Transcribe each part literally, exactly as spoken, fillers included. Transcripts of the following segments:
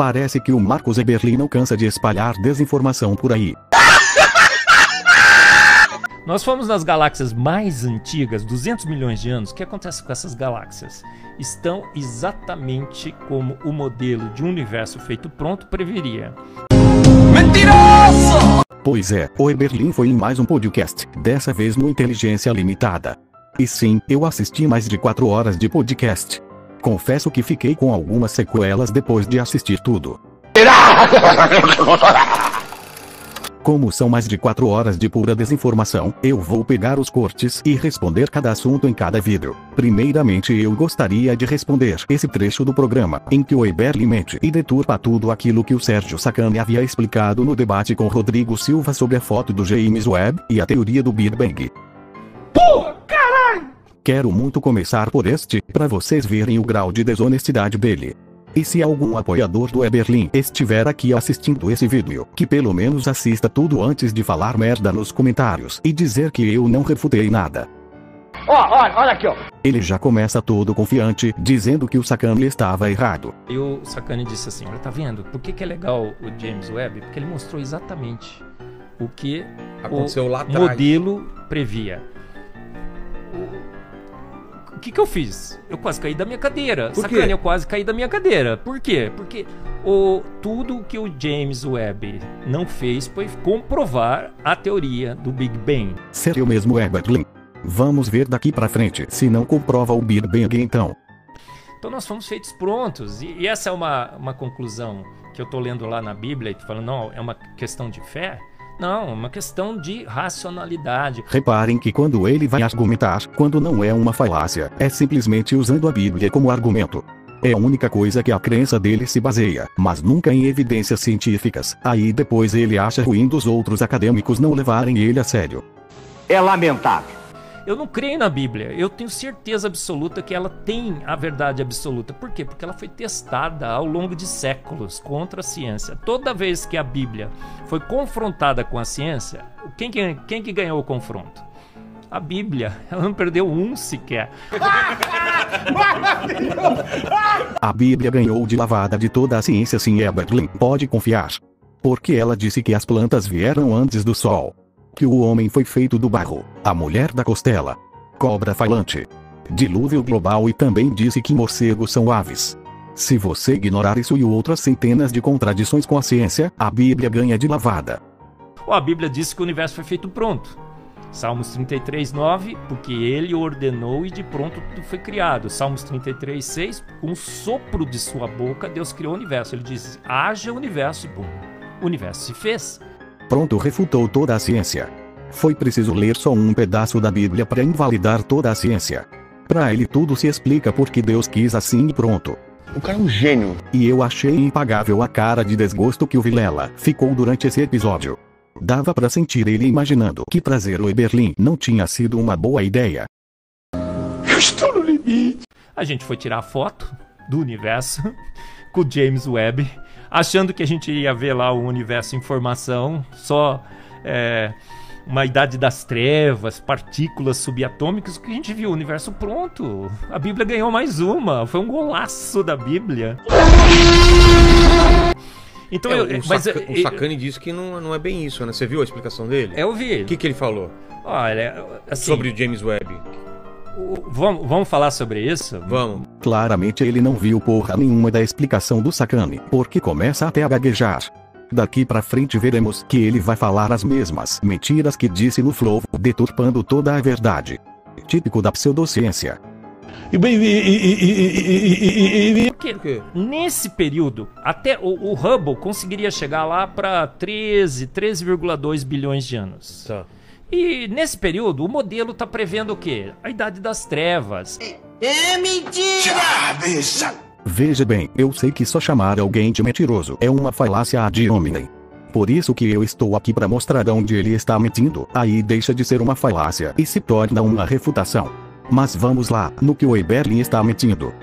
Parece que o Marcos Eberlin não cansa de espalhar desinformação por aí. Nós fomos nas galáxias mais antigas, duzentos milhões de anos. O que acontece com essas galáxias? Estão exatamente como o modelo de um universo feito pronto preveria. Mentiroso! Pois é, o Eberlin foi em mais um podcast, dessa vez no Inteligência Limitada. E sim, eu assisti mais de quatro horas de podcast. Confesso que fiquei com algumas sequelas depois de assistir tudo. Como são mais de quatro horas de pura desinformação, eu vou pegar os cortes e responder cada assunto em cada vídeo. Primeiramente eu gostaria de responder esse trecho do programa, em que o Eberlin mente e deturpa tudo aquilo que o Sérgio Sacani havia explicado no debate com Rodrigo Silva sobre a foto do James Webb e a teoria do Big Bang. Pô, caralho! Quero muito começar por este, para vocês verem o grau de desonestidade dele. E se algum apoiador do Eberlin estiver aqui assistindo esse vídeo, que pelo menos assista tudo antes de falar merda nos comentários e dizer que eu não refutei nada. Ó, olha, olha aqui, ó. Ele já começa todo confiante, dizendo que o Sacani estava errado. E o Sacani disse assim, olha, tá vendo? Por que que é legal o James Webb? Porque ele mostrou exatamente o que aconteceu lá atrás. O modelo previa. O que que eu fiz? Eu quase caí da minha cadeira. Sacani, eu quase caí da minha cadeira. Por quê? Porque o, tudo o que o James Webb não fez foi comprovar a teoria do Big Bang. Seria o mesmo Eberlin? Vamos ver daqui pra frente se não comprova o Big Bang então. Então nós fomos feitos prontos. E, e essa é uma, uma conclusão que eu tô lendo lá na Bíblia e tô falando, não, é uma questão de fé? Não, é uma questão de racionalidade. Reparem que quando ele vai argumentar, quando não é uma falácia, é simplesmente usando a Bíblia como argumento. É a única coisa que a crença dele se baseia, mas nunca em evidências científicas. Aí depois ele acha ruim dos outros acadêmicos não levarem ele a sério. É lamentável. Eu não creio na Bíblia, eu tenho certeza absoluta que ela tem a verdade absoluta. Por quê? Porque ela foi testada ao longo de séculos contra a ciência. Toda vez que a Bíblia foi confrontada com a ciência, quem que, quem que ganhou o confronto? A Bíblia, ela não perdeu um sequer. A Bíblia ganhou de lavada de toda a ciência, sim, Eberlin, pode confiar. Porque ela disse que as plantas vieram antes do sol. Que o homem foi feito do barro, a mulher da costela, cobra falante, dilúvio global, e também disse que morcegos são aves. Se você ignorar isso e outras centenas de contradições com a ciência, a Bíblia ganha de lavada. Oh, a Bíblia disse que o universo foi feito pronto. Salmos trinta e três, nove, porque ele ordenou e de pronto tudo foi criado. Salmos trinta e três, seis, com um sopro de sua boca Deus criou o universo. Ele disse, haja universo, e bom, o universo se fez. Pronto, refutou toda a ciência. Foi preciso ler só um pedaço da Bíblia para invalidar toda a ciência. Para ele tudo se explica porque Deus quis assim e pronto. O cara é um gênio. E eu achei impagável a cara de desgosto que o Vilela ficou durante esse episódio. Dava para sentir ele imaginando que trazer o Eberlin não tinha sido uma boa ideia. Eu estou no limite. A gente foi tirar foto do universo com o James Webb, achando que a gente ia ver lá o universo em formação, só é, uma idade das trevas, partículas subatômicas, que a gente viu o universo pronto. A Bíblia ganhou mais uma, foi um golaço da Bíblia. Então, é, eu, o, mas, saca, eu, o Sacani eu, disse que não, não é bem isso, né? Você viu a explicação dele? Eu vi. O que, que ele falou? Olha, assim, sobre o James Webb. Vamos, vamos falar sobre isso? Vamos. Claramente ele não viu porra nenhuma da explicação do Sacani, porque começa até a gaguejar. Daqui pra frente veremos que ele vai falar as mesmas mentiras que disse no Flow, deturpando toda a verdade. Típico da pseudociência. Porque nesse período, até o, o Hubble conseguiria chegar lá pra treze, treze vírgula dois bilhões de anos. Tá. E nesse período, o modelo tá prevendo o quê? A idade das trevas. É mentira! Veja bem, eu sei que só chamar alguém de mentiroso é uma falácia ad hominem. Por isso que eu estou aqui para mostrar onde ele está mentindo, aí deixa de ser uma falácia e se torna uma refutação. Mas vamos lá, no que o Eberlin está mentindo.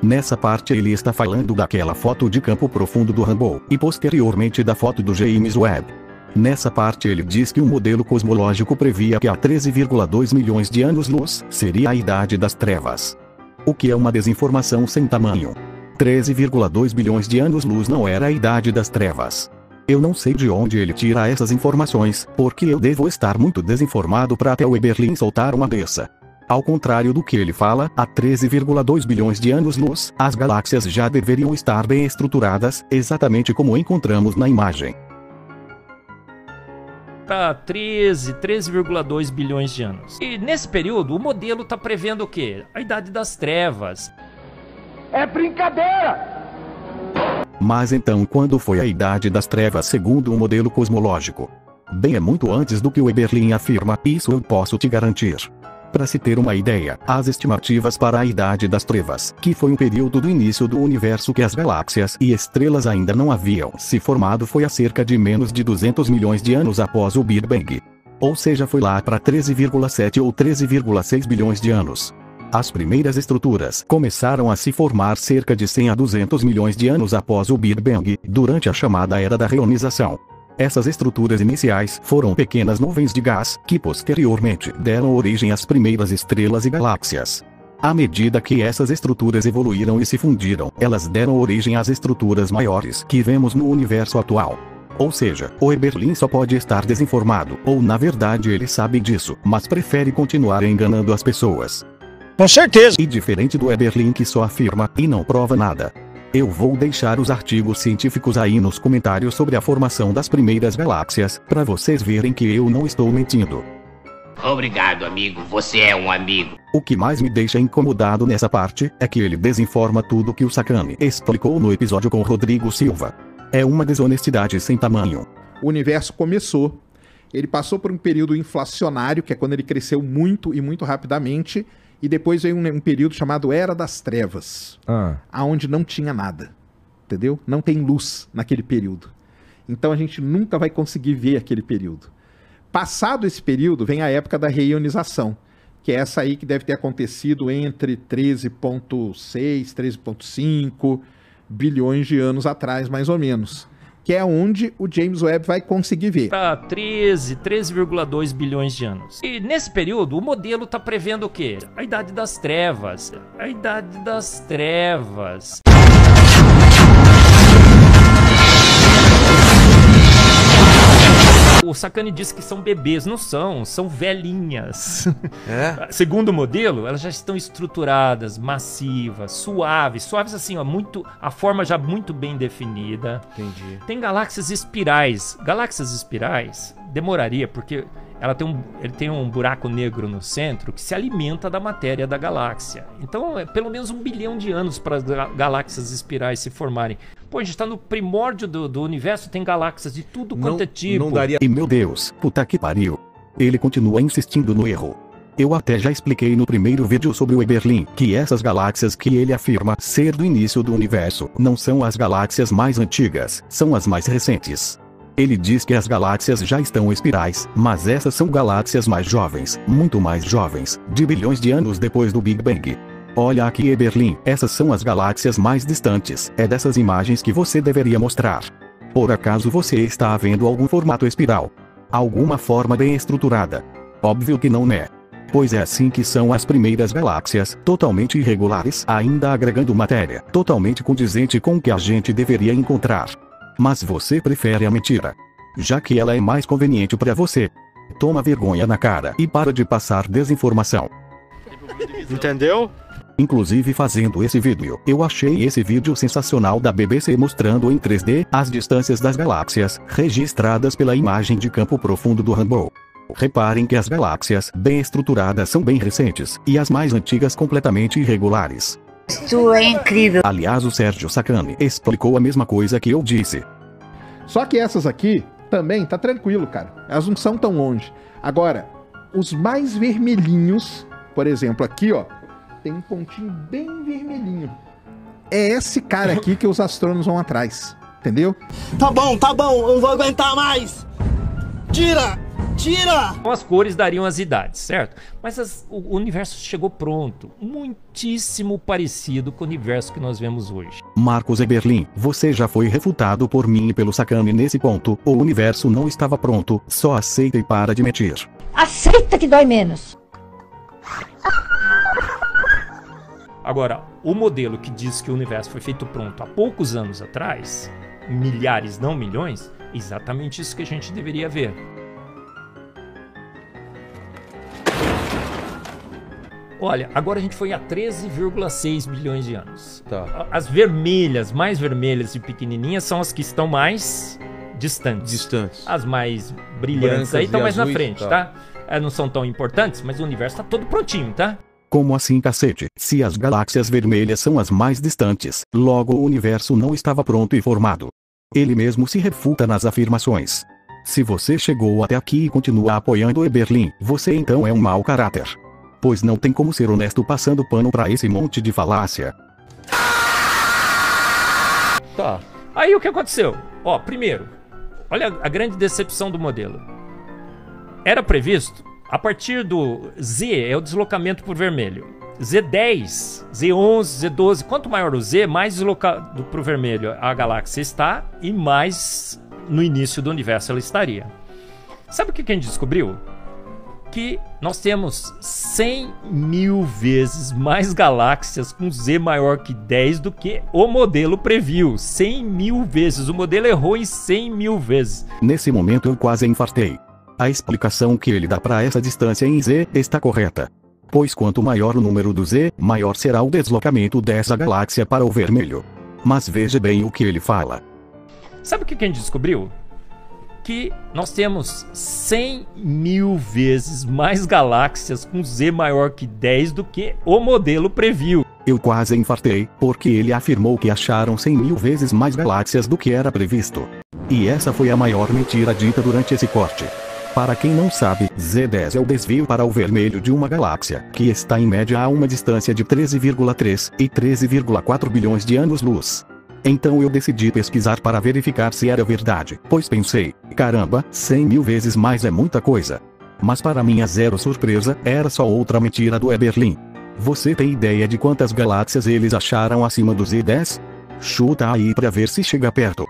Nessa parte ele está falando daquela foto de campo profundo do Hubble, e posteriormente da foto do James Webb. Nessa parte ele diz que o modelo cosmológico previa que há treze vírgula dois milhões de anos-luz seria a idade das trevas. O que é uma desinformação sem tamanho. treze vírgula dois bilhões de anos-luz não era a idade das trevas. Eu não sei de onde ele tira essas informações, porque eu devo estar muito desinformado para até o Eberlin soltar uma dessa. Ao contrário do que ele fala, há treze vírgula dois bilhões de anos-luz, as galáxias já deveriam estar bem estruturadas, exatamente como encontramos na imagem. Para treze, treze vírgula dois bilhões de anos. E nesse período, o modelo está prevendo o quê? A idade das trevas. É brincadeira! Mas então quando foi a idade das trevas segundo o modelo cosmológico? Bem, é muito antes do que o Eberlin afirma, isso eu posso te garantir. Para se ter uma ideia, as estimativas para a idade das trevas, que foi um período do início do universo que as galáxias e estrelas ainda não haviam se formado, foi há cerca de menos de duzentos milhões de anos após o Big Bang. Ou seja, foi lá para treze vírgula sete ou treze vírgula seis bilhões de anos. As primeiras estruturas começaram a se formar cerca de cem a duzentos milhões de anos após o Big Bang, durante a chamada Era da Reionização. Essas estruturas iniciais foram pequenas nuvens de gás, que posteriormente deram origem às primeiras estrelas e galáxias. À medida que essas estruturas evoluíram e se fundiram, elas deram origem às estruturas maiores que vemos no universo atual. Ou seja, o Eberlin só pode estar desinformado, ou na verdade ele sabe disso, mas prefere continuar enganando as pessoas. Com certeza. E diferente do Eberlin, que só afirma e não prova nada. Eu vou deixar os artigos científicos aí nos comentários sobre a formação das primeiras galáxias, para vocês verem que eu não estou mentindo. Obrigado, amigo. Você é um amigo. O que mais me deixa incomodado nessa parte, é que ele desinforma tudo que o Sacani explicou no episódio com Rodrigo Silva. É uma desonestidade sem tamanho. O universo começou. Ele passou por um período inflacionário, que é quando ele cresceu muito e muito rapidamente. E depois veio um, um período chamado Era das Trevas, ah. Onde não tinha nada, entendeu? Não tem luz naquele período. Então a gente nunca vai conseguir ver aquele período. Passado esse período, vem a época da reionização, que é essa aí que deve ter acontecido entre treze vírgula seis, treze vírgula cinco bilhões de anos atrás, mais ou menos. Que é onde o James Webb vai conseguir ver. Para treze, treze vírgula dois bilhões de anos. E nesse período, o modelo está prevendo o quê? A idade das trevas. A idade das trevas. O Sacani disse que são bebês. Não são, são velhinhas. É? Segundo o modelo, elas já estão estruturadas, massivas, suaves. Suaves assim, ó, muito, a forma já muito bem definida. Entendi. Tem galáxias espirais. Galáxias espirais demoraria, porque ela tem um, ele tem um buraco negro no centro que se alimenta da matéria da galáxia. Então, é pelo menos um bilhão de anos para as galáxias espirais se formarem. Pô, a gente tá no primórdio do, do universo, tem galáxias de tudo quanto não, é tipo. Não daria... E meu Deus, puta que pariu. Ele continua insistindo no erro. Eu até já expliquei no primeiro vídeo sobre o Eberlin, que essas galáxias que ele afirma ser do início do universo, não são as galáxias mais antigas, são as mais recentes. Ele diz que as galáxias já estão espirais, mas essas são galáxias mais jovens, muito mais jovens, de bilhões de anos depois do Big Bang. Olha aqui, Eberlin, essas são as galáxias mais distantes, é dessas imagens que você deveria mostrar. Por acaso você está vendo algum formato espiral? Alguma forma bem estruturada? Óbvio que não, né? Pois é assim que são as primeiras galáxias, totalmente irregulares, ainda agregando matéria, totalmente condizente com o que a gente deveria encontrar. Mas você prefere a mentira, já que ela é mais conveniente para você. Toma vergonha na cara e para de passar desinformação. Entendeu? Inclusive fazendo esse vídeo, eu achei esse vídeo sensacional da B B C mostrando em três D as distâncias das galáxias, registradas pela imagem de campo profundo do Hubble. Reparem que as galáxias bem estruturadas são bem recentes, e as mais antigas completamente irregulares. Isso é incrível. Aliás, o Sérgio Sacani explicou a mesma coisa que eu disse. Só que essas aqui também tá tranquilo, cara. Elas não são tão longe. Agora, os mais vermelhinhos, por exemplo, aqui, ó, tem um pontinho bem vermelhinho. É esse cara aqui que os astrônomos vão atrás, entendeu? Tá bom, tá bom, eu não vou aguentar mais. Tira! Tira! As cores dariam as idades, certo? Mas as, o universo chegou pronto, muitíssimo parecido com o universo que nós vemos hoje. Marcos Eberlin, você já foi refutado por mim e pelo Sacani nesse ponto. O universo não estava pronto, só aceita e para de mentir. Aceita que dói menos. Agora, o modelo que diz que o universo foi feito pronto há poucos anos atrás, milhares, não milhões, é exatamente isso que a gente deveria ver. Olha, agora a gente foi a treze vírgula seis bilhões de anos. Tá. As vermelhas, mais vermelhas e pequenininhas são as que estão mais distantes. Distantes. As mais brilhantes brancas aí estão mais azuis, na frente, tá? tá? É, não são tão importantes, mas o universo tá todo prontinho, tá? Como assim, cacete? Se as galáxias vermelhas são as mais distantes, logo o universo não estava pronto e formado. Ele mesmo se refuta nas afirmações. Se você chegou até aqui e continua apoiando Eberlin, você então é um mau caráter. Pois não tem como ser honesto passando pano pra esse monte de falácia. Tá. Aí o que aconteceu? Ó, primeiro, olha a grande decepção do modelo. Era previsto, a partir do Z, é o deslocamento por vermelho. Z dez, Z onze, Z doze, quanto maior o Z, mais deslocado pro vermelho a galáxia está e mais no início do universo ela estaria. Sabe o que a gente descobriu? Que nós temos cem mil vezes mais galáxias com Z maior que dez do que o modelo previu. cem mil vezes. O modelo errou em cem mil vezes. Nesse momento eu quase infartei. A explicação que ele dá para essa distância em Z está correta. Pois quanto maior o número do Z, maior será o deslocamento dessa galáxia para o vermelho. Mas veja bem o que ele fala. Sabe o que a gente descobriu? Que nós temos cem mil vezes mais galáxias com Z maior que dez do que o modelo previu. Eu quase infartei, porque ele afirmou que acharam cem mil vezes mais galáxias do que era previsto. E essa foi a maior mentira dita durante esse corte. Para quem não sabe, Z dez é o desvio para o vermelho de uma galáxia, que está em média a uma distância de treze vírgula três e treze vírgula quatro bilhões de anos-luz. Então eu decidi pesquisar para verificar se era verdade, pois pensei, caramba, cem mil vezes mais é muita coisa. Mas para minha zero surpresa, era só outra mentira do Eberlin. Você tem ideia de quantas galáxias eles acharam acima do Z dez? Chuta aí pra ver se chega perto.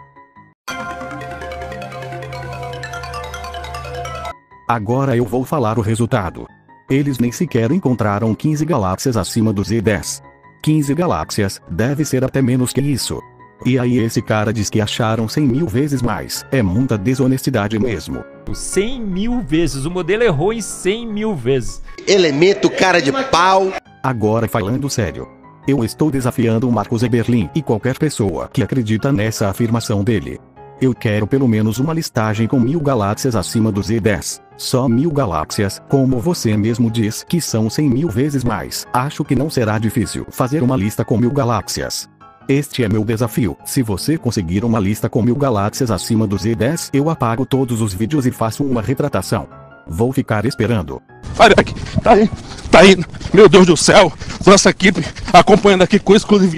Agora eu vou falar o resultado. Eles nem sequer encontraram quinze galáxias acima do Z dez. quinze galáxias, deve ser até menos que isso. E aí esse cara diz que acharam cem mil vezes mais. É muita desonestidade mesmo. cem mil vezes. O modelo errou em cem mil vezes. Elemento cara de pau. Agora falando sério. Eu estou desafiando o Marcos Eberlin e qualquer pessoa que acredita nessa afirmação dele. Eu quero pelo menos uma listagem com mil galáxias acima do Z dez. Só mil galáxias, como você mesmo diz, que são cem mil vezes mais. Acho que não será difícil fazer uma lista com mil galáxias. Este é meu desafio. Se você conseguir uma lista com mil galáxias acima do Z dez, eu apago todos os vídeos e faço uma retratação. Vou ficar esperando. Olha aqui, tá aí, tá aí. Meu Deus do céu, nossa equipe acompanhando aqui com exclusividade.